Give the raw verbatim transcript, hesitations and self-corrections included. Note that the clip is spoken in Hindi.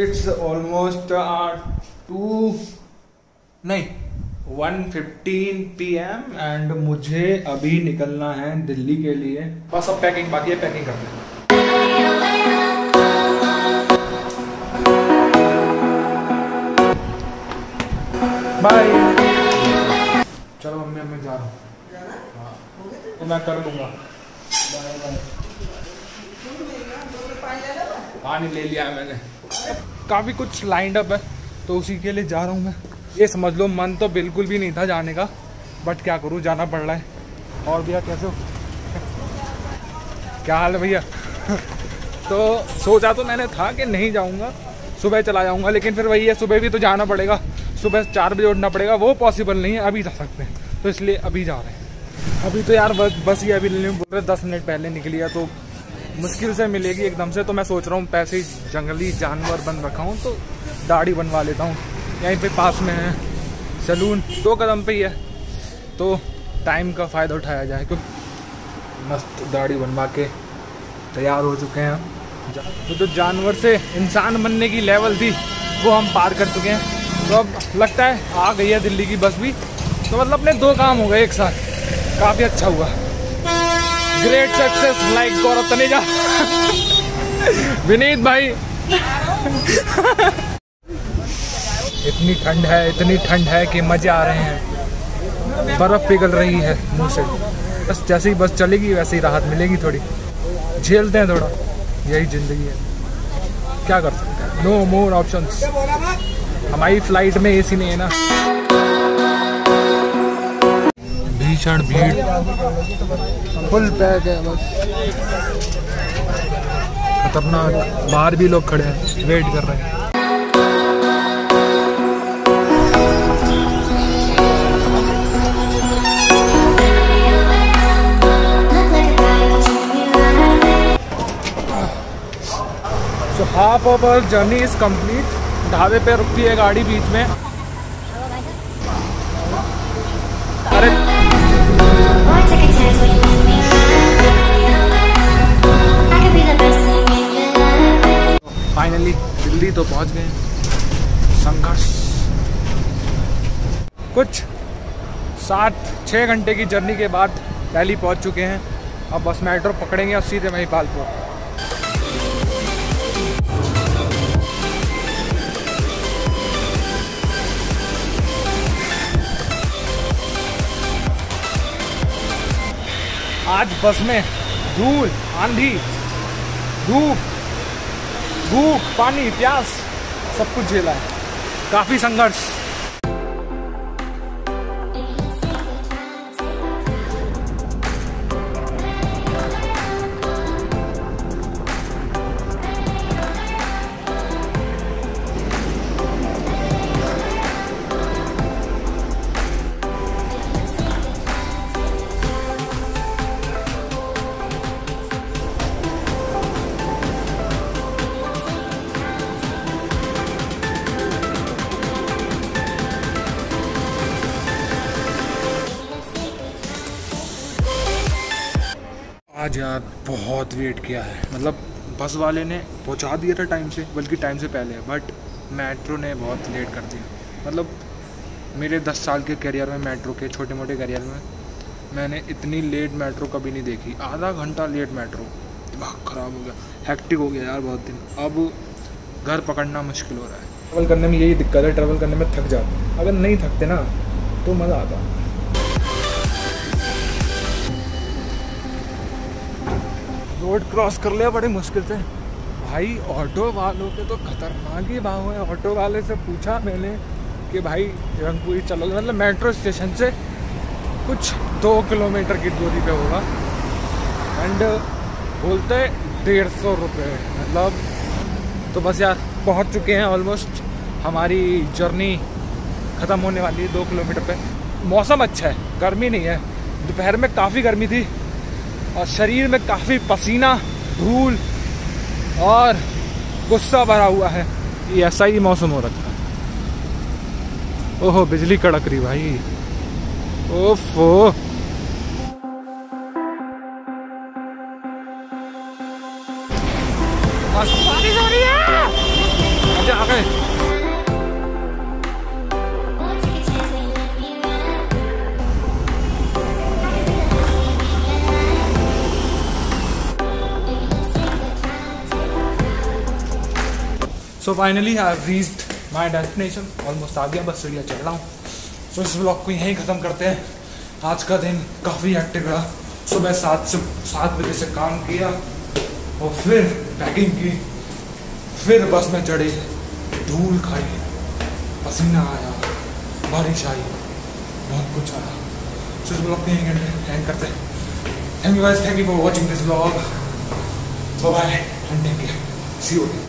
इट्स ऑलमोस्ट टू नहीं one fifteen P M and मुझे अभी निकलना है दिल्ली के लिए। बस अब पैकिंग बाकी है, पैकिंग करते हैं। बाय। चलो मम्मी मम्मी जा रहा हूँ तो मैं कर लूँगा। पानी ले लिया है मैंने। काफ़ी कुछ लाइंड अप है तो उसी के लिए जा रहा हूँ मैं। ये समझ लो मन तो बिल्कुल भी नहीं था जाने का, बट क्या करूँ जाना पड़ रहा है। और भैया कैसे हो? क्या हाल है भैया? तो सोचा तो मैंने था कि नहीं जाऊँगा, सुबह चला जाऊँगा, लेकिन फिर वही है सुबह भी तो जाना पड़ेगा, सुबह चार बजे उठना पड़ेगा, वो पॉसिबल नहीं है। अभी जा सकते हैं तो इसलिए अभी जा रहे हैं। अभी तो यार बस ये अभी लेने बोल रहे दस मिनट पहले निकली है तो मुश्किल से मिलेगी एकदम से। तो मैं सोच रहा हूँ पैसे ही जंगली जानवर बन रखा हूँ तो दाढ़ी बनवा लेता हूँ। यहीं पे पास में है सैलून, दो कदम पे ही है तो टाइम का फ़ायदा उठाया जाए। क्योंकि मस्त दाढ़ी बनवा के तैयार हो चुके हैं हम। तो जो जानवर से इंसान बनने की लेवल थी वो हम पार कर चुके हैं। तो अब लगता है आ गई है दिल्ली की बस भी, तो मतलब अपने दो काम हो गए एक साथ, काफ़ी अच्छा हुआ। Great success like Gaurav Taneja Vineet भाई। इतनी ठंड है, इतनी ठंड है कि मजे आ रहे हैं। बर्फ़ पिघल रही है मुंह से। बस जैसे ही बस चलेगी वैसे ही राहत मिलेगी थोड़ी, झेलते हैं थोड़ा, यही ज़िंदगी है, क्या कर सकते हैं। No more options. हमारी फ्लाइट में एसी नहीं है ना। भीषण भीड़, फुल पैक है बस, खतरनाक। बाहर भी लोग खड़े हैं, वेट कर रहे हैं। So half of hour journey is complete. ढाबे पे रुकती है गाड़ी बीच में। अरे फाइनली दिल्ली तो पहुंच गए। संघर्ष कुछ सात छः घंटे की जर्नी के बाद दिल्ली पहुंच चुके हैं। अब बस मेट्रो पकड़ेंगे और सीधे महिपालपुर। आज बस में धूल, आंधी, धूप, भूख, पानी, प्यास सब कुछ झेला है। काफी संघर्ष। आज यार बहुत वेट किया है, मतलब बस वाले ने पहुंचा दिया था टाइम से, बल्कि टाइम से पहले, बट मेट्रो ने बहुत लेट कर दिया। मतलब मेरे दस साल के करियर में, मेट्रो के छोटे मोटे करियर में, मैंने इतनी लेट मेट्रो कभी नहीं देखी। आधा घंटा लेट मेट्रो, दिमाग ख़राब हो गया, हैक्टिक हो गया यार बहुत दिन। अब घर पकड़ना मुश्किल हो रहा है। ट्रैवल करने में यही दिक्कत है, ट्रैवल करने में थक जाते हैं। अगर नहीं थकते ना तो मज़ा आता। रोड क्रॉस कर लिया बड़े मुश्किल से भाई। ऑटो वालों के तो खतरनाक ही भाव है। ऑटो वाले से पूछा मैंने कि भाई रंगपुरी चलोगे, मतलब मेट्रो स्टेशन से कुछ दो किलोमीटर की दूरी पे होगा, एंड बोलते डेढ़ सौ रुपये मतलब। तो बस यार पहुंच चुके हैं ऑलमोस्ट, हमारी जर्नी ख़त्म होने वाली है दो किलोमीटर पे। मौसम अच्छा है, गर्मी नहीं है। दोपहर में काफ़ी गर्मी थी और शरीर में काफ़ी पसीना, धूल और गुस्सा भरा हुआ है। ये ऐसा ही मौसम हो रखा है। ओहो बिजली कड़क रही भाई, ओफो। जा गए। So finally I have reached my destination, almost आ गया, बस सीढ़ियाँ चढ़ रहा हूँ। सो इस ब्लॉग को यहीं ख़त्म करते हैं। आज का दिन काफ़ी एक्टिव रहा। सुबह सात से सात बजे से काम किया और फिर पैकिंग की, फिर बस में चढ़े, धूल खाई, पसीना आया, बारिश आई, बहुत कुछ आया। सो इस ब्लॉग को यहीं एंड करते हैं। Thank you guys, thank you for watching this blog. Bye bye and take care, see you.